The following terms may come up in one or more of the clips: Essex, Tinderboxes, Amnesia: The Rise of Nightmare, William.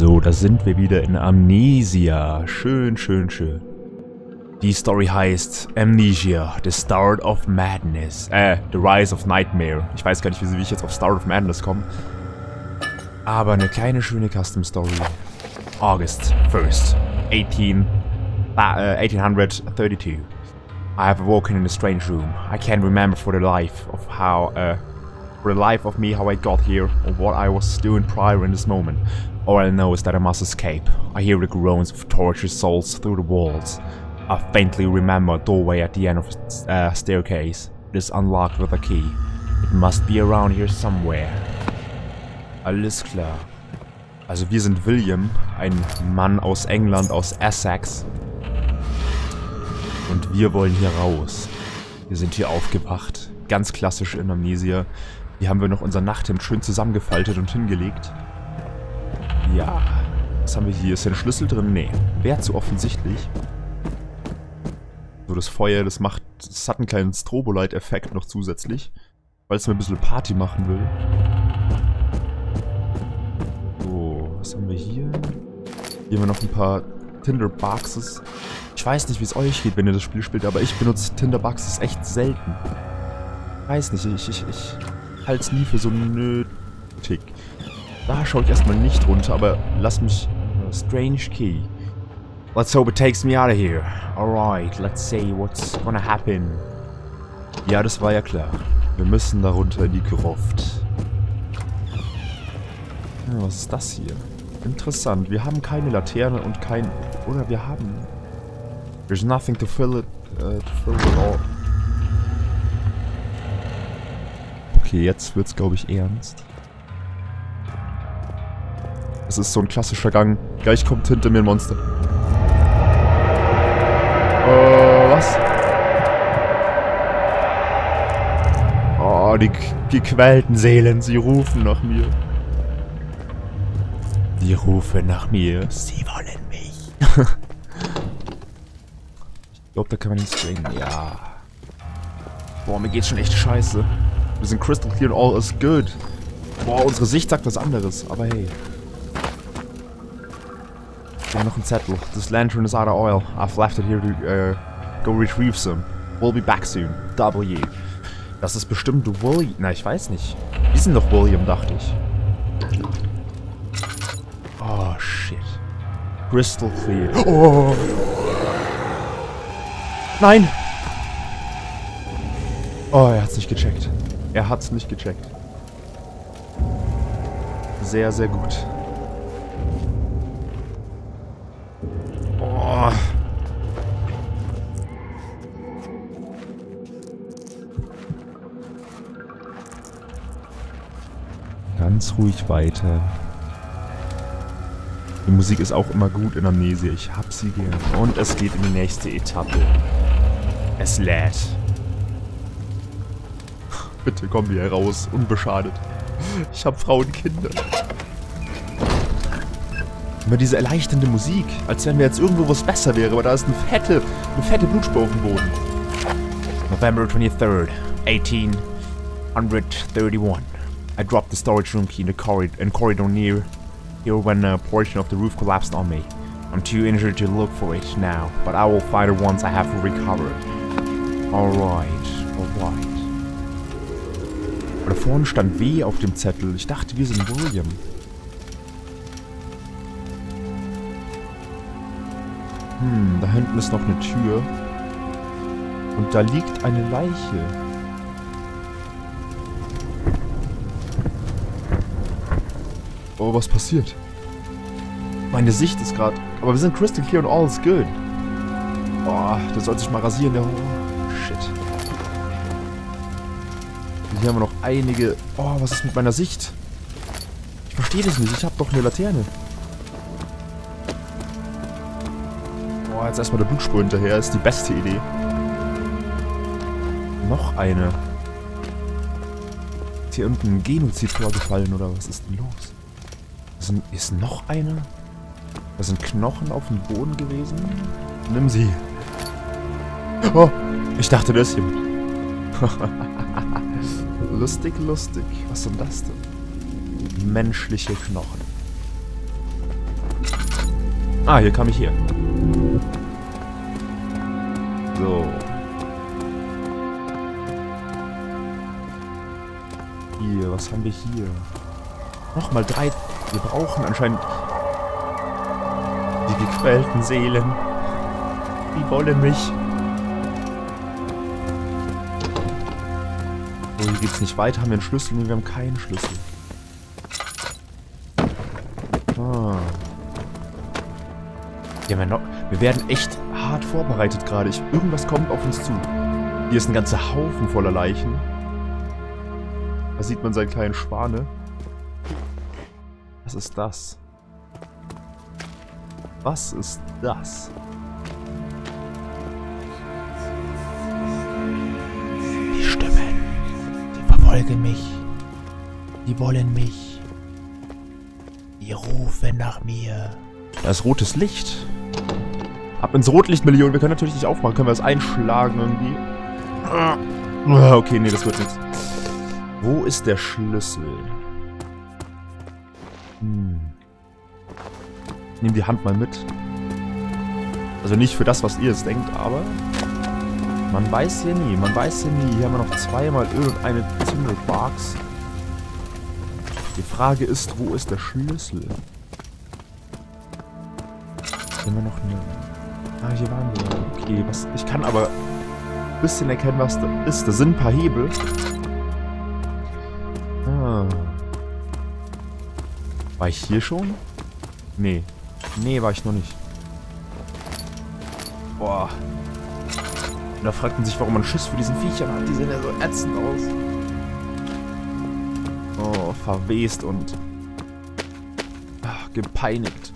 So, da sind wir wieder in Amnesia. Schön, schön, schön. Die Story heißt Amnesia, The Start of Madness. The Rise of Nightmare. Ich weiß gar nicht, wie ich jetzt auf Start of Madness komme. Aber eine kleine, schöne Custom Story. August 1st, 1832. I have awoken in a strange room. I can't remember for the life of me how I got here or what I was doing prior in this moment. All I know is that I must escape. I hear the groans of tortured souls through the walls. I faintly remember a doorway at the end of a staircase. It is unlocked with a key. It must be around here somewhere. Alles klar. Also wir sind William, ein Mann aus England, aus Essex. Und wir wollen hier raus. Wir sind hier aufgewacht. Ganz klassisch in Amnesia. Hier haben wir noch unser Nachthemd schön zusammengefaltet und hingelegt. Ja. Was haben wir hier? Ist hier ein Schlüssel drin? Nee. Wäre zu offensichtlich. So, das Feuer, das hat einen kleinen Strobolight-Effekt noch zusätzlich. Weil es mir ein bisschen Party machen will. So, was haben wir hier? Hier haben wir noch ein paar Tinderboxes. Ich weiß nicht, wie es euch geht, wenn ihr das Spiel spielt, aber ich benutze Tinderboxes echt selten. Weiß nicht, ich halte es nie für so nötig. Da schaue ich erstmal nicht runter, aber lass mich... Strange key. Let's hope it takes me out of here. Alright, let's see what's gonna happen. Ja, das war ja klar. Wir müssen da runter in die Gruft. Ja, was ist das hier? Interessant, wir haben keine Laterne und kein... Oder wir haben... There's nothing to fill it... at all. Okay, jetzt wird's, glaube ich, ernst. Es ist so ein klassischer Gang. Gleich kommt hinter mir ein Monster. Was? Oh, die gequälten Seelen, sie rufen nach mir. Die rufen nach mir. Sie wollen mich. Ich glaube, da kann man nichts bringen. Ja. Boah, mir geht's schon echt scheiße. Wir sind crystal clear und all is good. Boah, unsere Sicht sagt was anderes, aber hey. Wir haben noch einen Zettel. This lantern is out of oil. I've left it here to go retrieve some. We'll be back soon. W. Das ist bestimmt William. Na, ich weiß nicht. Die sind doch William, dachte ich. Oh, shit. Crystal clear. Oh! Nein! Oh, er hat's nicht gecheckt. Er hat's nicht gecheckt. Sehr, sehr gut. Oh. Ganz ruhig weiter. Die Musik ist auch immer gut in Amnesia. Ich hab sie gern. Und es geht in die nächste Etappe. Es lädt. Bitte kommen wir hier raus, unbeschadet. Ich habe Frauen und Kinder. Immer diese erleichternde Musik, als wenn wir jetzt irgendwo was besser wäre, aber da ist eine fette Blutspur auf dem Boden. November 23rd, 1831. I dropped the storage room key in the corridor near here when a portion of the roof collapsed on me. I'm too injured to look for it now, but I will find it once I have recovered. Alright, alright. Da vorne stand W auf dem Zettel. Ich dachte, wir sind William. Da hinten ist noch eine Tür. Und da liegt eine Leiche. Oh, was passiert? Meine Sicht ist gerade... Aber wir sind crystal clear und all is good. Oh, der soll sich mal rasieren, der... Shit. Hier haben wir noch einige... Oh, was ist mit meiner Sicht? Ich verstehe das nicht. Ich habe doch eine Laterne. Oh, jetzt erstmal der Blutspur hinterher. Ist die beste Idee. Noch eine. Ist hier unten ein Genozid vorgefallen oder was ist denn los? Ist noch eine? Da sind Knochen auf dem Boden gewesen. Nimm sie. Oh, ich dachte, das ist jemand. Lustig, lustig. Was ist denn das denn? Menschliche Knochen. Ah, hier kam ich hier. So. Hier, was haben wir hier? Nochmal 3. Wir brauchen anscheinend die gequälten Seelen. Die wollen mich. So, hier geht's nicht weiter. Haben wir einen Schlüssel? Nee, wir haben keinen Schlüssel. Ah. Ja, wir werden echt hart vorbereitet gerade. Irgendwas kommt auf uns zu. Hier ist ein ganzer Haufen voller Leichen. Da sieht man seinen kleinen Schwane. Was ist das? Was ist das? Die Stimmen. Die verfolgen mich. Die wollen mich. Die rufen nach mir. Da ist rotes Licht. Ab ins Rotlichtmilion. Wir können natürlich nicht aufmachen. Können wir das einschlagen irgendwie? Okay, nee, das wird nichts. Wo ist der Schlüssel? Hm. Ich nehme die Hand mal mit. Also nicht für das, was ihr jetzt denkt, aber... Man weiß ja nie, man weiß ja nie. Hier haben wir noch zweimal irgendeine Tinderbox. Die Frage ist, wo ist der Schlüssel? Haben wir noch eine... Ah, hier waren wir. Okay, was... Ich kann aber ein bisschen erkennen, was da ist. Da sind ein paar Hebel. War ich hier schon? Nee. Nee, war ich noch nicht. Boah. Und da fragt man sich, warum man Schiss für diesen Viechern hat. Die sehen ja so ätzend aus. Oh, verwest und... Ach, gepeinigt.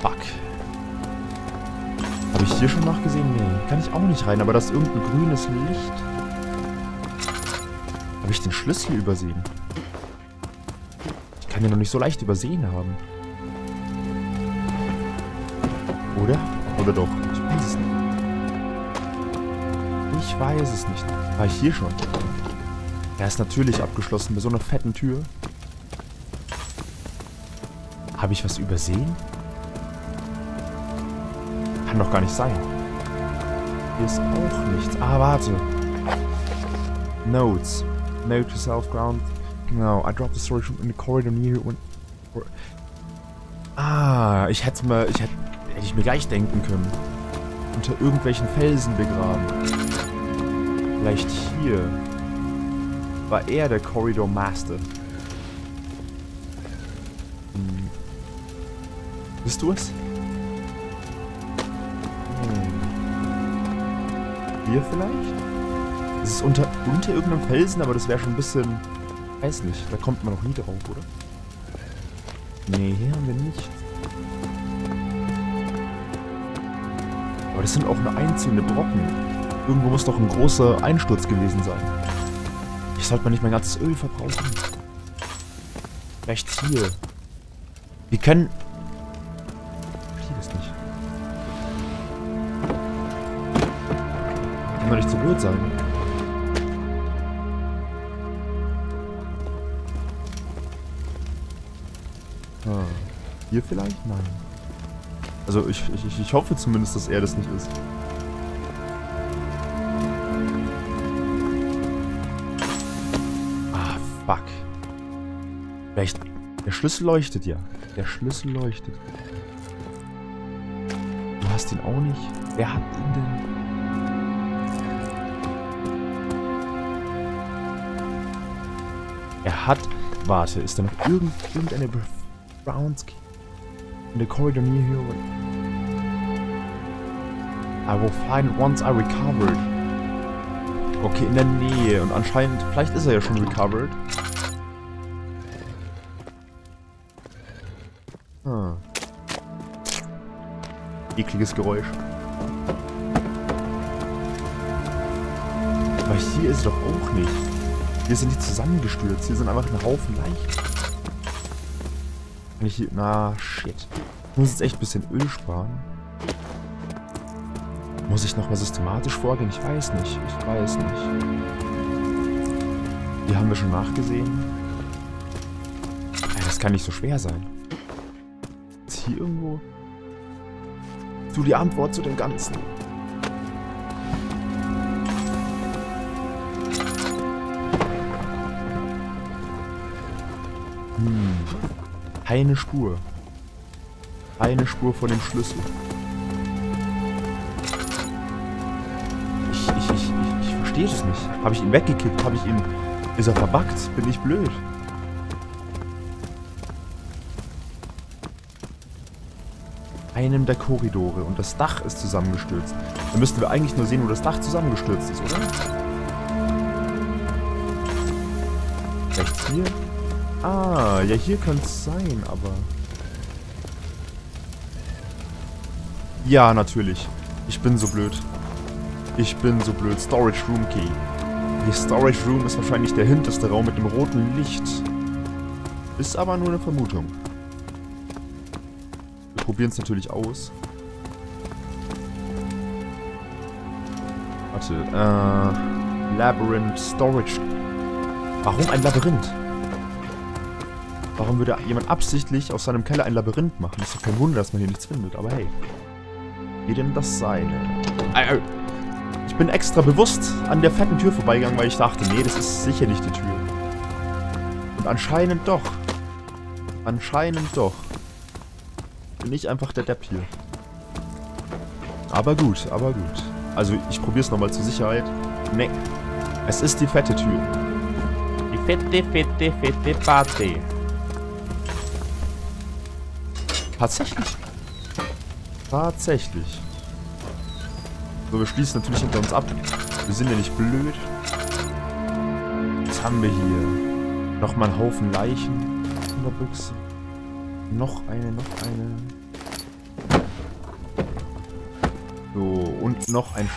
Fuck. Habe ich hier schon nachgesehen? Nee. Kann ich auch nicht rein, aber das ist irgendein grünes Licht. Habe ich den Schlüssel übersehen? Kann ja noch nicht so leicht übersehen haben. Oder? Oder doch? Ich weiß es nicht. Ich weiß es nicht. War ich hier schon? Er ist natürlich abgeschlossen bei so einer fetten Tür. Habe ich was übersehen? Kann doch gar nicht sein. Hier ist auch nichts. Ah, warte. Notes. Note to self-ground. Genau, I dropped the storage in the corridor near und... Ah, ich hätte mal... Hätte ich mir gleich denken können. Unter irgendwelchen Felsen begraben. Vielleicht hier. War er der Corridor Master. Hm. Bist du es? Hm. Hier vielleicht? Es ist unter irgendeinem Felsen, aber das wäre schon ein bisschen... Weiß nicht, da kommt man noch nie drauf, oder? Nee, hier haben wir nichts. Aber das sind auch nur einzelne Brocken. Irgendwo muss doch ein großer Einsturz gewesen sein. Ich sollte mal nicht mein ganzes Öl verbrauchen. Vielleicht hier. Wir können... Ich verstehe das nicht. Kann doch nicht zu blöd sein. Hier vielleicht? Nein. Also ich hoffe zumindest, dass er das nicht ist. Ah, fuck. Vielleicht... Der Schlüssel leuchtet ja. Der Schlüssel leuchtet. Du hast ihn auch nicht. Wer hat ihn denn? Er hat... Warte, ist da noch irgendeine... Brownski. In the corridor near here. I will find once I recovered. Okay, in der Nähe. Und anscheinend, vielleicht ist er ja schon recovered. Hm. Ekliges Geräusch. Aber hier ist er doch auch nicht. Hier sind die zusammengestürzt. Hier sind einfach ein Haufen Leichen. Kann ich hier... Na, shit. Ich muss jetzt echt ein bisschen Öl sparen. Muss ich nochmal systematisch vorgehen? Ich weiß nicht. Ich weiß nicht. Die haben wir schon nachgesehen. Das kann nicht so schwer sein. hier irgendwo? Du, die Antwort zu dem Ganzen. Keine Spur. Eine Spur von dem Schlüssel. Ich verstehe es nicht. Habe ich ihn weggekippt? Habe ich ihn... Ist er verbuggt? Bin ich blöd? Einem der Korridore und das Dach ist zusammengestürzt. Dann müssten wir eigentlich nur sehen, wo das Dach zusammengestürzt ist, oder? Rechts hier? Ah, ja, hier könnte es sein, aber... Ja, natürlich. Ich bin so blöd. Ich bin so blöd. Storage Room Key. Die Storage Room ist wahrscheinlich der hinterste Raum mit dem roten Licht. Ist aber nur eine Vermutung. Wir probieren es natürlich aus. Warte, Labyrinth Storage. Warum ein Labyrinth? Warum würde jemand absichtlich aus seinem Keller ein Labyrinth machen? Ist doch kein Wunder, dass man hier nichts findet, aber hey. Jedem das Seine. Ich bin extra bewusst an der fetten Tür vorbeigegangen, weil ich dachte, nee, das ist sicher nicht die Tür. Und anscheinend doch. Anscheinend doch. Bin ich einfach der Depp hier. Aber gut, aber gut. Also, ich probier's nochmal zur Sicherheit. Nee. Es ist die fette Tür. Die fette Party. Tatsächlich? Tatsächlich. So, wir schließen natürlich hinter uns ab. Wir sind ja nicht blöd. Was haben wir hier? Nochmal einen Haufen Leichen in der Büchse. Noch eine, noch eine. So, und noch ein...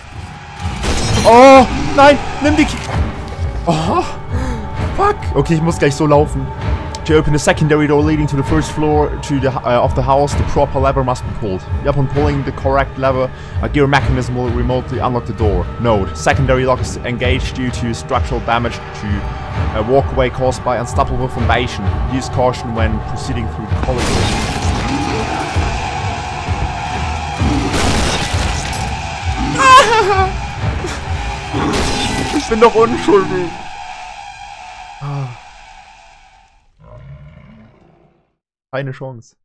Oh, nein! Nimm die... Oh, fuck! Okay, ich muss gleich so laufen. To open the secondary door leading to the first floor of the house, the proper lever must be pulled. Upon pulling the correct lever, a gear mechanism will remotely unlock the door. Note: secondary lock is engaged due to structural damage to a walkway caused by unstoppable foundation. Use caution when proceeding through the corridor. Ich bin doch unschuldig. Keine Chance.